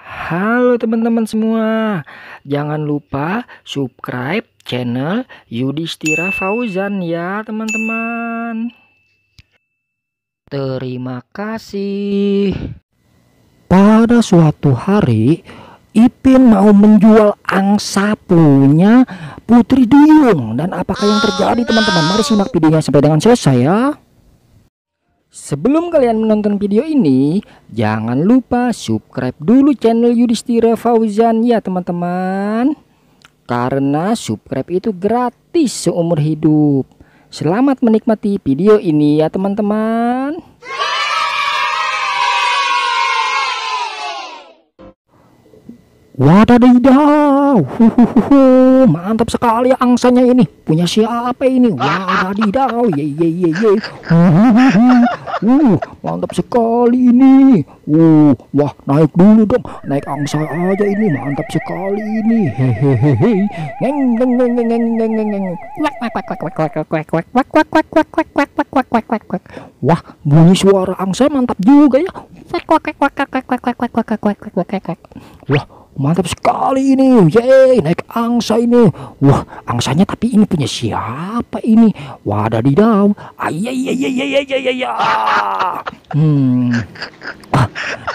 Halo teman-teman semua, jangan lupa subscribe channel Yudhistira Fauzan ya teman-teman. Terima kasih. Pada suatu hari, Ipin mau menjual angsa punya Putri Duyung. Dan apakah yang terjadi teman-teman? Mari simak videonya sampai dengan selesai ya. Sebelum kalian menonton video ini, jangan lupa subscribe dulu channel Yudhistira Fauzan ya teman-teman. Karena subscribe itu gratis seumur hidup. Selamat menikmati video ini ya teman-teman. Wadadidaw, mantap sekali angsanya ini. Punya siapa ini? Wadadidaw, ye. Mantap sekali ini. Wah, naik dulu dong, naik angsa aja ini. Mantap sekali ini. Hehehe. Neng. Wah, bunyi suara angsa mantap juga ya. Wah, mantap sekali ini. Yeay, naik angsa ini. Wah, angsanya tapi ini punya siapa ini? Wadadidaw. Ayayayayayayayaya. Wah,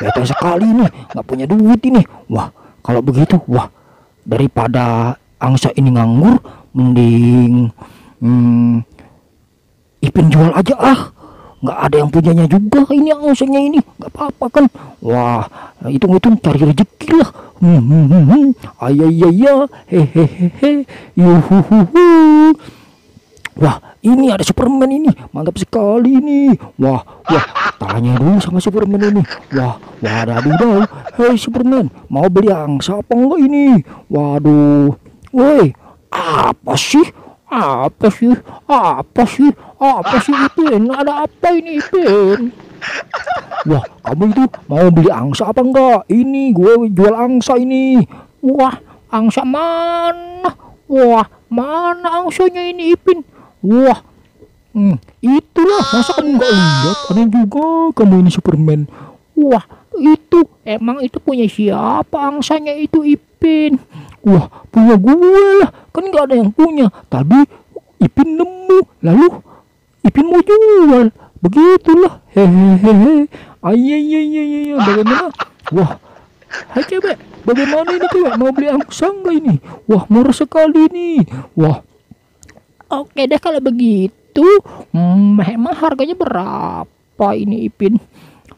bete sekali ini, nggak punya duit ini. Wah, kalau begitu, wah, daripada angsa ini nganggur, mending Ipin jual aja ah. Nggak ada yang punyanya juga ini angsanya ini, nggak apa-apa kan. Wah, hitung-hitung cari rezeki lah. Ayayaya, hehehe, yuhuhuhu. Wah, ini ada Superman ini, mantap sekali ini. Wah, tanya dulu sama Superman ini. Wadadidaw, hei Superman, mau beli angsa apa enggak ini? Waduh, woi, apa sih Ipin? Ada apa ini Ipin? Wah, kamu itu mau beli angsa apa enggak? Ini gue jual angsa ini. Wah, angsa mana? Wah, mana angsanya ini Ipin? Wah, itulah, masa kamu enggak lihat? Aneh juga kamu ini Superman. Wah, itu emang itu punya siapa angsanya itu Ipin? Wah, punya gue lah, kan nggak ada yang punya. Tadi Ipin nemu, lalu Ipin mau jual, begitulah. Hehehe, ayayayayaya, bagaimana? Wah, hai cewek, bagaimana ini cewek, mau beli angsa nggak ini? Wah, murah sekali ini. Wah, oke deh kalau begitu. Emang harganya berapa ini Ipin?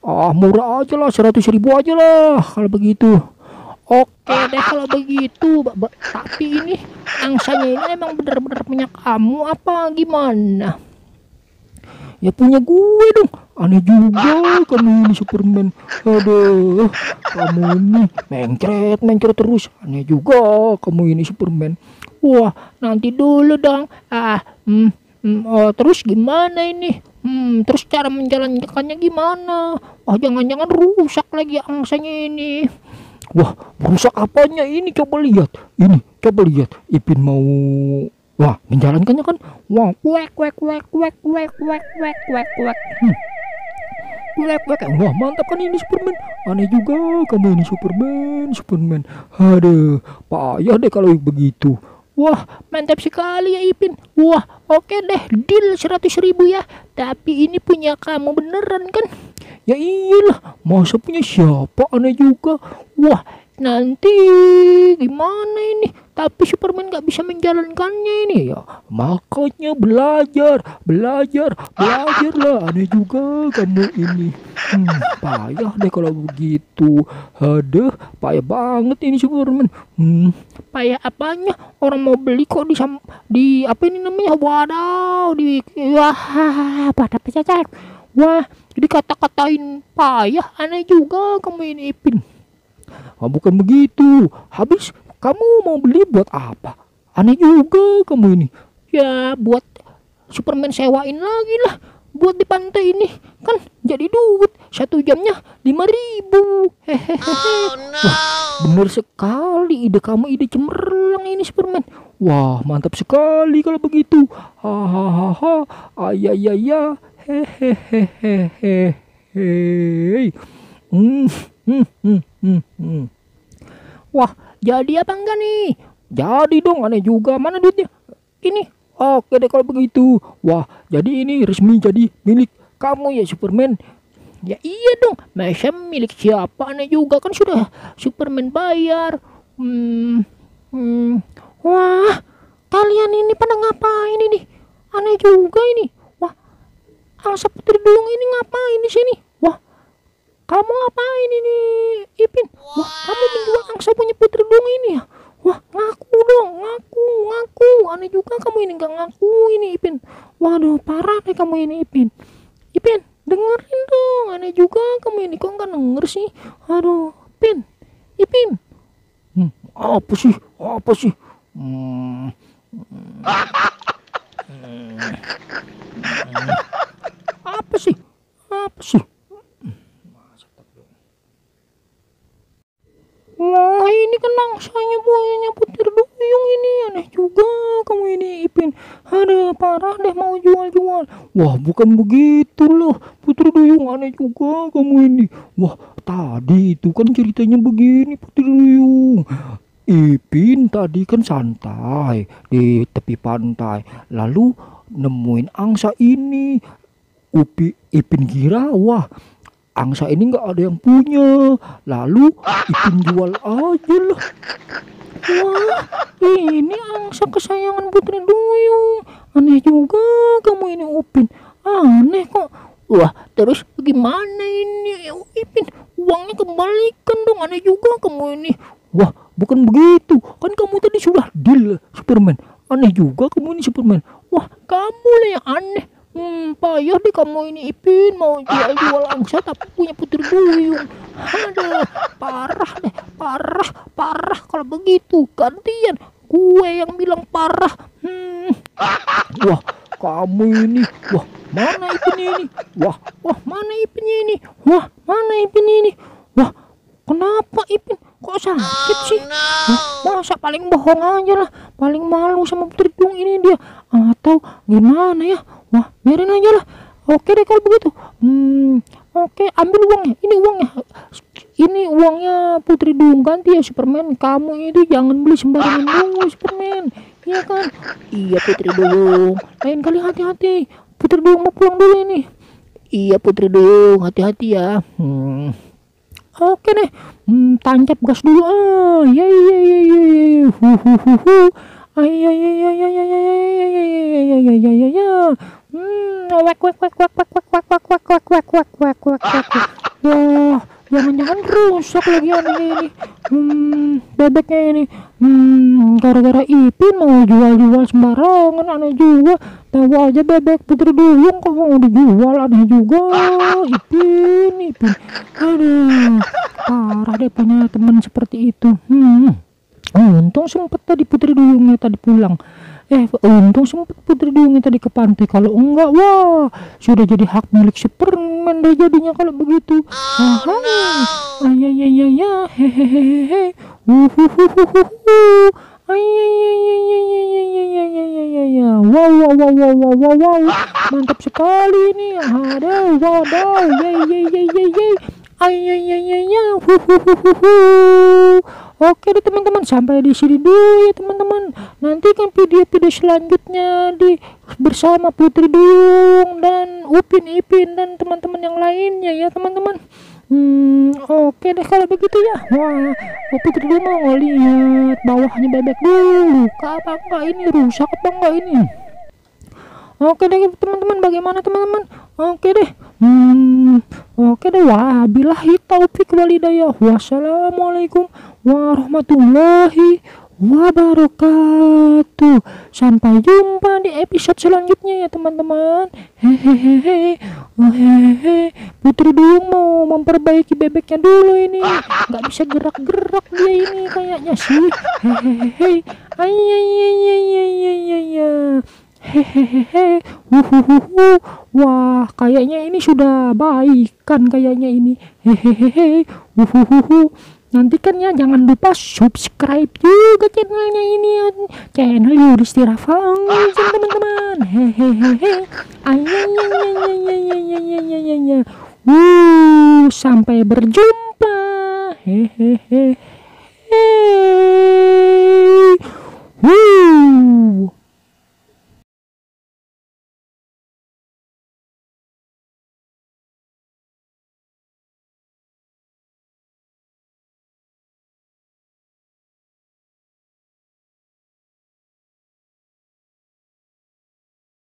Ah, murah aja lah, 100.000 aja lah kalau begitu. Oke deh kalau begitu, tapi ini angsanya ini emang bener-bener punya kamu apa gimana? Ya punya gue dong, aneh juga kamu ini Superman. Aduh, kamu ini mencret terus, aneh juga kamu ini Superman. Wah, nanti dulu dong. Terus gimana ini? Terus cara menjalankannya gimana? Wah, jangan-jangan rusak lagi angsanya ini. Wah, rusak apanya ini? Coba lihat. Ini, coba lihat. Ipin mau, wah, menjalankannya kan. Wah, kwek. Wah, mantap kan ini Superman. Aneh juga kamu ini Superman. Aduh, payah deh kalau begitu. Wah, mantap sekali ya Ipin. Wah, oke deh, deal 100.000 ya. Tapi ini punya kamu beneran kan? Ya iyalah, masa punya siapa, aneh juga. Wah, nanti gimana ini? Tapi Superman gak bisa menjalankannya ini ya. Makanya belajar lah. Aneh juga kamu ini. Payah deh kalau begitu. Aduh, payah banget ini Superman. Payah apanya? Orang mau beli kok di apa ini namanya? Waduh, pada pecah. Wah, dikata-katain payah, aneh juga kamu ini Ipin. Oh, bukan begitu, habis kamu mau beli buat apa? Aneh juga kamu ini. Ya buat Superman sewain lagi lah, buat di pantai ini kan jadi duit. 1 jamnya 5.000. Hehehe. Oh, no. Wah, bener sekali ide kamu, ide cemerlang ini Superman. Wah, mantap sekali kalau begitu. Hahaha, ayayaya. Hehehehehe. Hei. Wah, jadi apa enggak nih? Jadi dong, aneh juga. Mana duitnya? Ini. Oke deh kalau begitu. Wah, jadi ini resmi jadi milik kamu ya, Superman. Ya iya dong, masa milik siapa? Aneh juga, kan sudah Superman bayar. Wah, kalian ini pada ngapain ini? Aneh juga ini. Wah, Angsa Putri Duyung ini ngapain di sini? Wah, kamu ngapain ini, Ipin? Wah, kamu berdua angsa punya Putri Duyung ini ya? Wah, ngaku dong, ngaku. Aneh juga kamu ini nggak ngaku ini, Ipin. Waduh, parah deh kamu ini, Ipin. Ipin, dengerin dong. Aneh juga kamu ini, kok nggak denger sih? Aduh, Ipin, Ipin. Apa sih? Apa sih? Wah, ini kenang saya punya Putri Duyung ini. Aneh juga kamu ini, Ipin. Aduh, parah deh mau jual-jual. Wah, bukan begitu loh Putri Duyung, aneh juga kamu ini. Wah, tadi itu kan ceritanya begini Putri Duyung. Ipin tadi kan santai di tepi pantai, lalu nemuin angsa ini. Ipin kira, wah, angsa ini nggak ada yang punya, lalu Ipin jual aja lah. Wah, ini angsa kesayangan Putri Duyung. Aneh juga kamu ini, Upin. Aneh kok. Wah, terus gimana ini, Ipin? Uangnya kembalikan dong. Aneh juga kamu ini. Wah, bukan begitu. Kan kamu tadi sudah deal, Superman. Aneh juga kamu ini, Superman. Wah, kamu lah yang aneh. Payah deh kamu ini, Ipin. Mau jual angsa tapi punya Putri Duyung. Aduh, parah deh. Parah. Kalau begitu, gantian gue yang bilang parah. Wah, kamu ini. Wah, mana Ipinnya ini? Wah, mana Ipinnya ini? Wah, mana Ipinnya ini? Wah, kenapa Ipin? Kok sakit sih? Masa paling bohong aja lah, paling malu sama Putri Duyung ini dia, atau gimana ya? Wah, biarin aja lah. Oke deh kalau begitu. Oke, ambil uangnya. Ini uangnya Putri Duyung, ganti ya Superman. Kamu itu jangan beli sembarangan dulu, Superman. Iya kan? Iya Putri Duyung. Lain kali hati-hati. Putri Duyung mau pulang dulu ini. Iya Putri Duyung, hati-hati ya. Oke deh, tancap gas dulu. Jangan-jangan rusak lagi ini. Bebeknya ini. Gara-gara Ipin mau jual-jual sembarangan. Aneh juga. Tahu aja bebek Putri Duyung kok mau dijual. Aneh juga. Ipin. Aduh, parah deh punya teman seperti itu. Untung sempet tadi Putri Duyungnya tadi pulang. Untung sempat Putri Duyungnya tadi ke pantai. Kalau enggak, wah, sudah jadi hak milik Superman deh jadinya kalau begitu. Wow. Mantap sekali ini. Ada wadah. Oke deh teman-teman, sampai di sini dulu ya teman-teman. Nantikan video-video selanjutnya di bersama Putri Duyung dan Upin Ipin dan teman-teman yang lainnya ya teman-teman. Oke deh kalau begitu ya. Wah, Putri Duyung mau lihat bawahnya bebek dulu. Apa ini rusak apa enggak ini? Oke deh teman-teman, bagaimana teman-teman? Oke deh. Wabilahi Taufiq Walidayah Wassalamualaikum Warahmatullahi Wabarakatuh. Sampai jumpa di episode selanjutnya ya teman-teman. Putri Duyung mau memperbaiki bebeknya dulu ini. Gak bisa gerak-gerak dia ini kayaknya sih. Wah, kayaknya ini sudah baikan kayaknya ini. Nantikan ya, jangan lupa subscribe juga channelnya ini, channel Yudhistira Fauzan teman-teman. Sampai berjumpa. Hehehe.